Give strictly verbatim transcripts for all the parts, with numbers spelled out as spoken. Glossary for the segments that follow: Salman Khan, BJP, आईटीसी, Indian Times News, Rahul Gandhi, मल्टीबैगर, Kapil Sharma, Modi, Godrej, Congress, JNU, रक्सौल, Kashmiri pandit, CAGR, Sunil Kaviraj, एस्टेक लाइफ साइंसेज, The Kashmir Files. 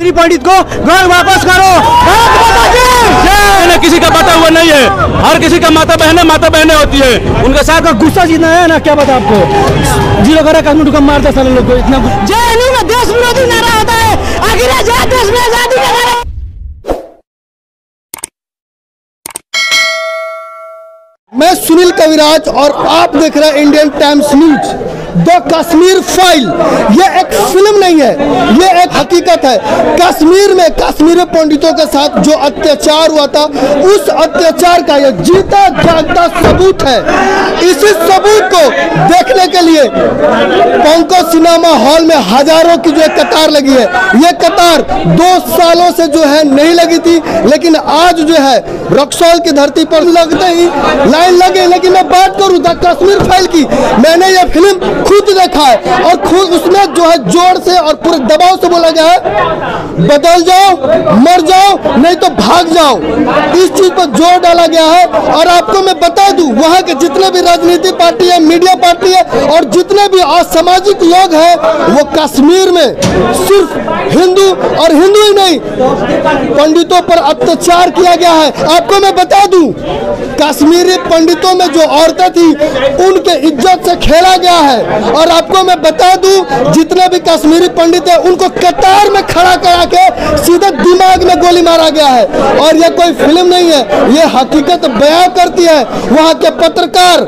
मेरी पंडित को घर वापस करो। जय। किसी का बता हुआ नहीं है, हर किसी का माता बहने माता बहने होती है, उनके साथ का गुस्सा जीतना है ना। क्या बता आपको, जीरो करा कानून टुका मारता सारे लोग को इतना। जेएनयू का देश विरोधी नारा होता है, अगले जात देश में आजादी का नारा। मैं सुनील कविराज और आप देख रहे हैं Indian Times news. The Kashmir file ये एक फिल्म नहीं है, ये एक हकीकत है। कश्मीर में कश्मीरी पंडितों के साथ जो अत्याचार हुआ था, उस अत्याचार का ये जीता जागता सबूत है। इसी सबूत को देखने के लिए पंको सिनेमा हॉल में हजारों की जो कतार लगी है, ये कतार दो सालों से जो है नहीं लगी थी, लेकिन आज जो है रक्सौल की धरती पर लगते ही लाइन लगे। लेकिन मैं बात करूँ द कश्मीर फाइल की, मैंने ये फिल्म खुद देखा है और खुद उसमें जो है जोर से और पूरे दबाव से बोला गया है, बदल जाओ, मर जाओ, नहीं तो भाग जाओ। इस चीज पर जोर डाला गया है। और आपको मैं बता दूं, वहाँ के जितने भी राजनीतिक पार्टी है, मीडिया पार्टी है और जितने भी असामाजिक लोग हैं, वो कश्मीर में सिर्फ हिंदू और हिंदू ही नहीं, पंडितों पर अत्याचार किया गया है। आपको मैं बता दूं, कश्मीरी पंडितों में जो औरतें थी, उनके इज्जत से खेला गया है। और आपको मैं बता दूं, जितने भी कश्मीरी पंडित हैं, उनको कतार में खड़ा करा के सीधे दिमाग में गोली मारा गया है। और यह कोई फिल्म नहीं है, यह हकीकत बयां करती है। वहां के पत्रकार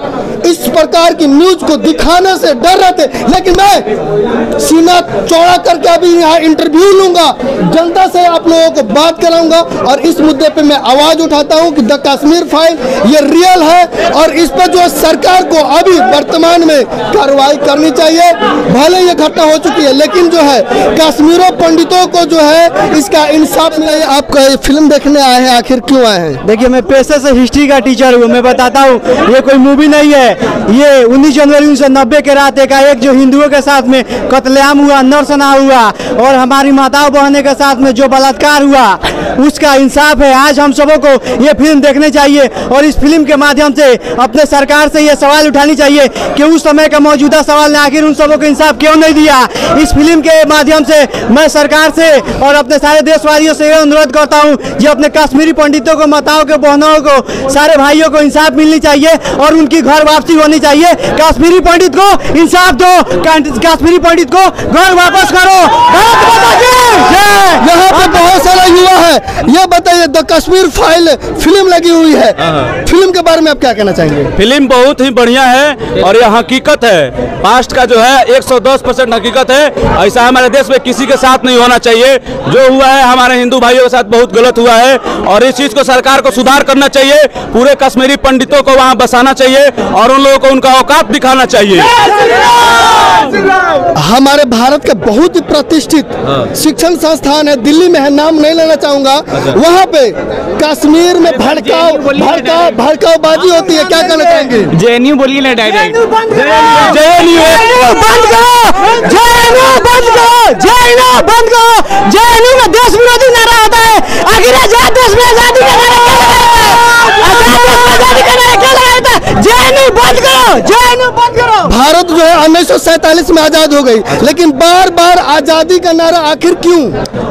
इस प्रकार की न्यूज को दिखाने से डर रहे थे, लेकिन मैं सीना चौड़ा करके अभी यहाँ इंटरव्यू लूंगा, जनता से आप लोगों को बात कराऊंगा और इस मुद्दे पे मैं आवाज उठाता हूँ कि द कश्मीर फाइल ये रियल है और इस पर जो सरकार को अभी वर्तमान में कार्रवाई करनी चाहिए। भले ये घटना हो चुकी है, लेकिन जो है कश्मीरों पंडितों को जो है इसका इंसाफ नहीं। आप फिल्म देखने आए हैं, आखिर क्यों आए हैं? देखिए, मैं पैसे से हिस्ट्री का टीचर हूँ, मैं बताता हूँ, ये कोई मूवी नहीं है। ये उन्नीस जनवरी उन्नीस सौ नब्बे के रात एक एक जो हिंदुओं के साथ में कत्लेआम हुआ, नरसंहार हुआ और हमारी माताओं बहने के साथ में जो बलात्कार हुआ, उसका इंसाफ है। आज हम सबों को ये फिल्म देखने चाहिए और इस फिल्म के माध्यम से अपने सरकार से ये सवाल उठानी चाहिए कि उस समय का मौजूदा सवाल ने आखिर उन सबों को इंसाफ क्यों नहीं दिया। इस फिल्म के माध्यम से मैं सरकार से और अपने सारे देशवासियों से यह अनुरोध करता हूँ जो अपने कश्मीरी पंडितों को, माताओं को, बहनों को, सारे भाइयों को इंसाफ मिलनी चाहिए और उनकी घर वापसी होनी चाहिए। कश्मीरी पंडित को इंसाफ दो, कश्मीरी पंडित को घर वापस करो। यहाँ पे बहुत सारा युवा है, ये बताइए द कश्मीर फाइल फिल्म लगी हुई है, फिल्म के बारे में आप क्या कहना चाहेंगे? फिल्म बहुत ही बढ़िया है और यह हकीकत है, पास्ट का जो है एक सौ दस परसेंट हकीकत है। ऐसा हमारे देश में किसी के साथ नहीं होना चाहिए। जो हुआ है हमारे हिंदू भाइयों के साथ बहुत गलत हुआ है और इस चीज को सरकार को सुधार करना चाहिए। पूरे कश्मीरी पंडितों को वहाँ बसाना चाहिए और उन लोगों को उनका औकात दिखाना चाहिए। हमारे भारत के बहुत ही प्रतिष्ठित शिक्षण संस्थान है, दिल्ली में है, नाम नहीं लेना चाहूंगा, वहाँ पे कश्मीर में भड़काओ भड़काओ भड़काओबाजी होती है। क्या कहना चाहेंगे? जेएनयू बोलिए ना, डायरेक्ट जेएनयू बंद करो, जेएनयू बंद करो, जेएनयू बंद करो। जेएनयू का देश विरोधी नारा होता है, अगले जात देश में आजादी का जेएनयू बंद करो, जेएनयू बंद करो। भारत जो है उन्नीस सौ सैतालीस में आजाद हो गई, लेकिन बार बार आजादी का नारा आखिर क्यों?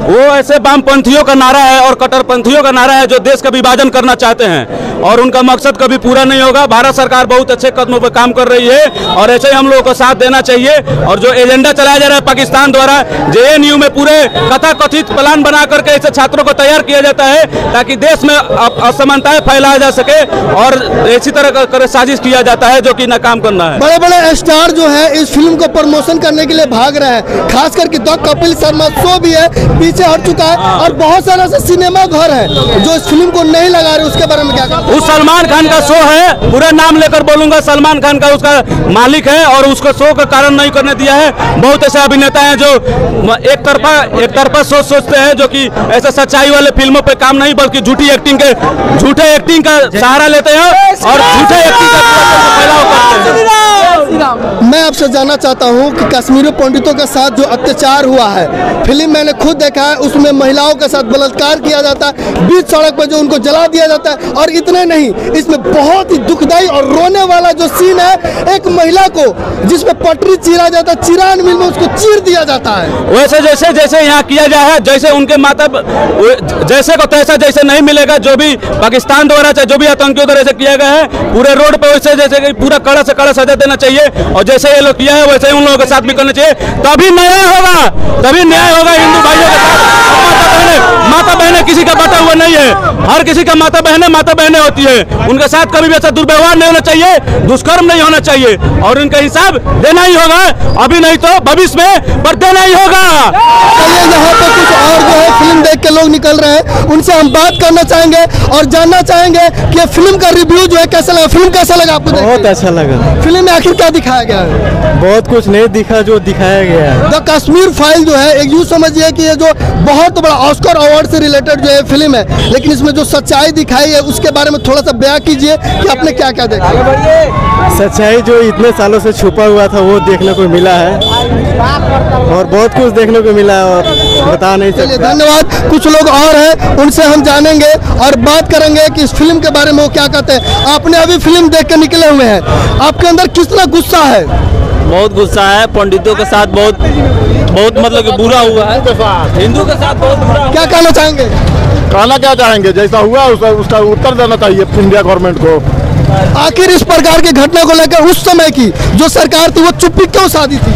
वो ऐसे वामपंथियों का नारा है और कट्टरपंथियों का नारा है जो देश का विभाजन करना चाहते हैं और उनका मकसद कभी पूरा नहीं होगा। भारत सरकार बहुत अच्छे कदमों पर काम कर रही है और ऐसे ही हम लोगों को साथ देना चाहिए। और जो एजेंडा चलाया जा रहा है पाकिस्तान द्वारा, जेएनयू में पूरे तथाकथित प्लान बना करके ऐसे छात्रों को तैयार किया जाता है ताकि देश में असमानताएं फैलाया जा सके और इसी तरह का साजिश किया जाता है जो कि नाकाम करना है। बड़े बड़े स्टार जो है इस फिल्म को प्रमोशन करने के लिए भाग रहे हैं, खास करके दो कपिल शर्मा शो भी है, पीछे हट चुका है और बहुत सारा ऐसे सिनेमा घर है जो इस फिल्म को नहीं लगा रहे, उसके बारे में क्या? उस सलमान खान का शो है, पूरा नाम लेकर बोलूंगा, सलमान खान का उसका मालिक है और उसको शो का कारण नहीं करने दिया है। बहुत ऐसे अभिनेता हैं जो एक तरफा एक तरफा सोच सोचते हैं जो कि ऐसा सच्चाई वाले फिल्मों पे काम नहीं, बल्कि झूठी एक्टिंग के झूठे एक्टिंग का सहारा लेते हैं और झूठे एक्टिंग का फैलाव करते हैं। नाम। मैं आपसे जानना चाहता हूँ कि कश्मीरी पंडितों के साथ जो अत्याचार हुआ है, फिल्म मैंने खुद देखा है, उसमें महिलाओं के साथ बलात्कार किया जाता है, बीच सड़क पर जो उनको जला दिया जाता है। और इतने नहीं, इसमें बहुत ही दुखदायी और रोने वाला जो सीन है, एक महिला को जिसमें पटरी चीरा जाता है, चिरान मिल में उसको चीर दिया जाता है। वैसे जैसे जैसे यहाँ किया जाए है, जैसे उनके माता जैसे को तैसा जैसे नहीं मिलेगा, जो भी पाकिस्तान द्वारा चाहे जो भी आतंकियों द्वारा से किया गया है, पूरे रोड पे वैसे जैसे कि पूरा कड़ा से कड़ा सजा देना चाहिए। और जैसे ये लोग किया है वैसे ही उन लोगों के साथ भी करना चाहिए, तभी न्याय होगा, तभी न्याय होगा हिंदू भाइयों के साथ। माता बहने किसी का बटा हुआ नहीं है, हर किसी का माता बहने माता बहने होती है, उनके साथ कभी भी ऐसा दुर्व्यवहार नहीं होना चाहिए, दुष्कर्म नहीं होना चाहिए, और उनका हिसाब देना ही होगा, अभी नहीं तो भविष्य में, पर देना ही होगा। यहाँ पर कुछ और जो है फिल्म देख के लोग निकल रहे हैं, उनसे हम बात करना चाहेंगे और जानना चाहेंगे कि फिल्म का रिव्यू जो है कैसा लगा। फिल्म कैसा लगा आपको? बहुत अच्छा लगा। फिल्म में आखिर क्या दिखाया गया है? बहुत कुछ नहीं दिखा जो दिखाया गया है। द कश्मीर फाइल जो है, एक यूँ समझिए कि ये जो बहुत बड़ा ऑस्कर अवार्ड से रिलेटेड जो है फिल्म है, लेकिन इसमें जो सच्चाई दिखाई है उसके बारे में थोड़ा सा बयां कीजिए कि आपने क्या क्या देखा। सच्चाई जो इतने सालों से छुपा हुआ था वो देखने को मिला है, और बहुत कुछ देखने को मिला है, और बता नहीं सकते। धन्यवाद। कुछ लोग और हैं, उनसे हम जानेंगे और बात करेंगे कि इस फिल्म के बारे में वो क्या कहते हैं। आपने अभी फिल्म देख के निकले हुए हैं, आपके अंदर कितना गुस्सा है? बहुत गुस्सा है, पंडितों के साथ बहुत बहुत मतलब कि बुरा हुआ है, हिंदू के साथ बहुत बुरा। क्या कहना चाहेंगे? कहना क्या चाहेंगे, जैसा हुआ उसका उसका उत्तर देना चाहिए इंडिया गवर्नमेंट को। आखिर इस प्रकार की घटना को लेकर उस समय की जो सरकार थी वो चुप्पी क्यों साधी थी?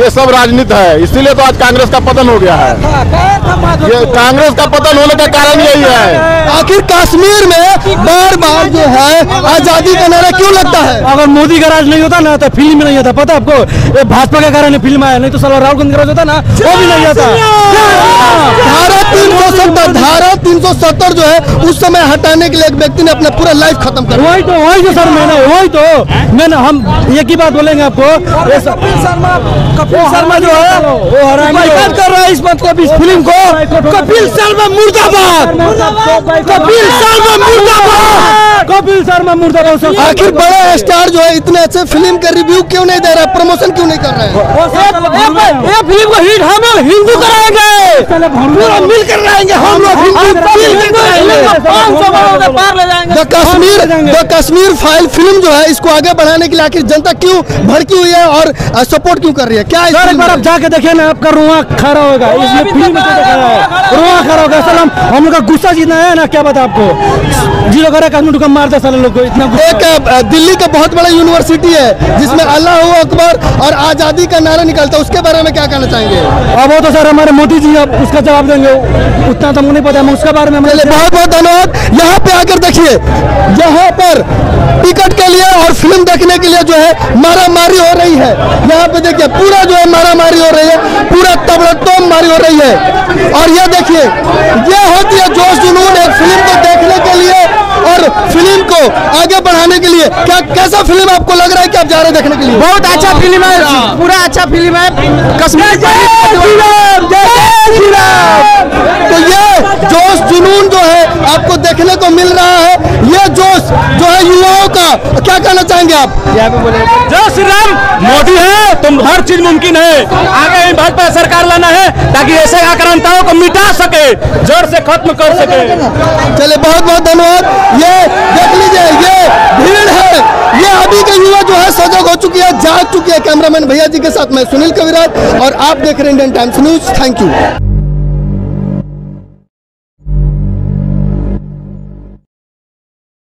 ये सब राजनीति है, इसीलिए तो आज कांग्रेस का पतन हो गया है। ये कांग्रेस का पतन होने का कारण यही है। आखिर कश्मीर में बार बार जो है आजादी का नारा क्यों लगता है? अगर मोदी का राज नहीं होता ना तो फिल्म में नहीं आता, पता आपको? भाजपा के कारण फिल्म आया, नहीं तो साला राहुल गांधी का राज होता ना वो भी नहीं आता। धारा तीन सौ सत्तर धारा तीन सौ सत्तर जो है उस समय हटाने के लिए एक व्यक्ति ने अपना पूरा लाइफ खत्म कर। वही तो वही तो सर मैंने वही तो मैंने हम एक ही बात बोलेंगे आपको, कपिल शर्मा कपिल शर्मा जो है वो हरामी कर रहा है इस बात को, इस फिल्म को। कपिल शर्मा मुर्दाबाद, कपिल शर्मा मुर्दाबाद, कपिल शर्मा मुर्दाबाद। आखिर बड़ा स्टार जो है इतने अच्छे फिल्म का रिव्यू क्यों नहीं दे रहा, प्रमोशन क्यों नहीं कर रहा है? ये फिल्म को हिट हम हिंदू कराएंगे, पूरा मिलकर रहेंगे हम लोग। The Kashmir the Kashmir file film जो है इसको आगे बढ़ाने के लिए आखिर जनता क्यों भड़की हुई है और सपोर्ट क्यों कर रही है? क्या एक बार आप जाके देखिए ना, आपका रुआ खड़ा होगा। इसमें फिल्म रुआ खड़ा होगा। सर हम लोग का गुस्सा जितना है ना, क्या बता आपको, जी लोग कश्मीर को मारता सारे लोग को इतना। एक दिल्ली का बहुत बड़ा यूनिवर्सिटी है जिसमें अल्लाह अकबर और आजादी का नारा निकलता है, उसके बारे में क्या कहना चाहेंगे? अब वो तो सर हमारे मोदी जी उसका जवाब देंगे, उतना तो मुझे नहीं पता है उसके बारे में। बहुत बहुत धन्यवाद। यहाँ पे आकर देखिए, यहाँ पर टिकट के लिए और फिल्म देखने के लिए जो है मारामारी हो रही है। यहाँ पे देखिए पूरा जो है मारामारी हो रही है, पूरा तबड़तोम मारी हो रही है। और ये देखिए, ये होती है जोश जुनून एक फिल्म को देखने के लिए और फिल्म को आगे बढ़ाने के लिए। क्या कैसा फिल्म आपको लग रहा है कि आप जा रहे देखने के लिए? बहुत अच्छा फिल्म है, पूरा अच्छा फिल्म है। कश्मीर तो ये जोश जुनून जो है आपको देखने को मिल रहा है, ये जोश जो है युवाओं का, क्या कहना चाहेंगे आप? यहाँ पे बोले जय श्री राम। मोदी है तुम, हर चीज मुमकिन है। आगे भाजपा सरकार लाना है ताकि ऐसे आक्रांताओं को मिटा सके, जोर से खत्म कर सके। चले बहुत बहुत धन्यवाद। ये देख लीजिए, ये भीड़ है, ये अभी के युवा जो है सजग हो चुकी है, जाग चुकी है। कैमरामैन भैया जी के साथ मैं सुनील कविराज और आप देख रहे हैं Indian Times news. Thank you.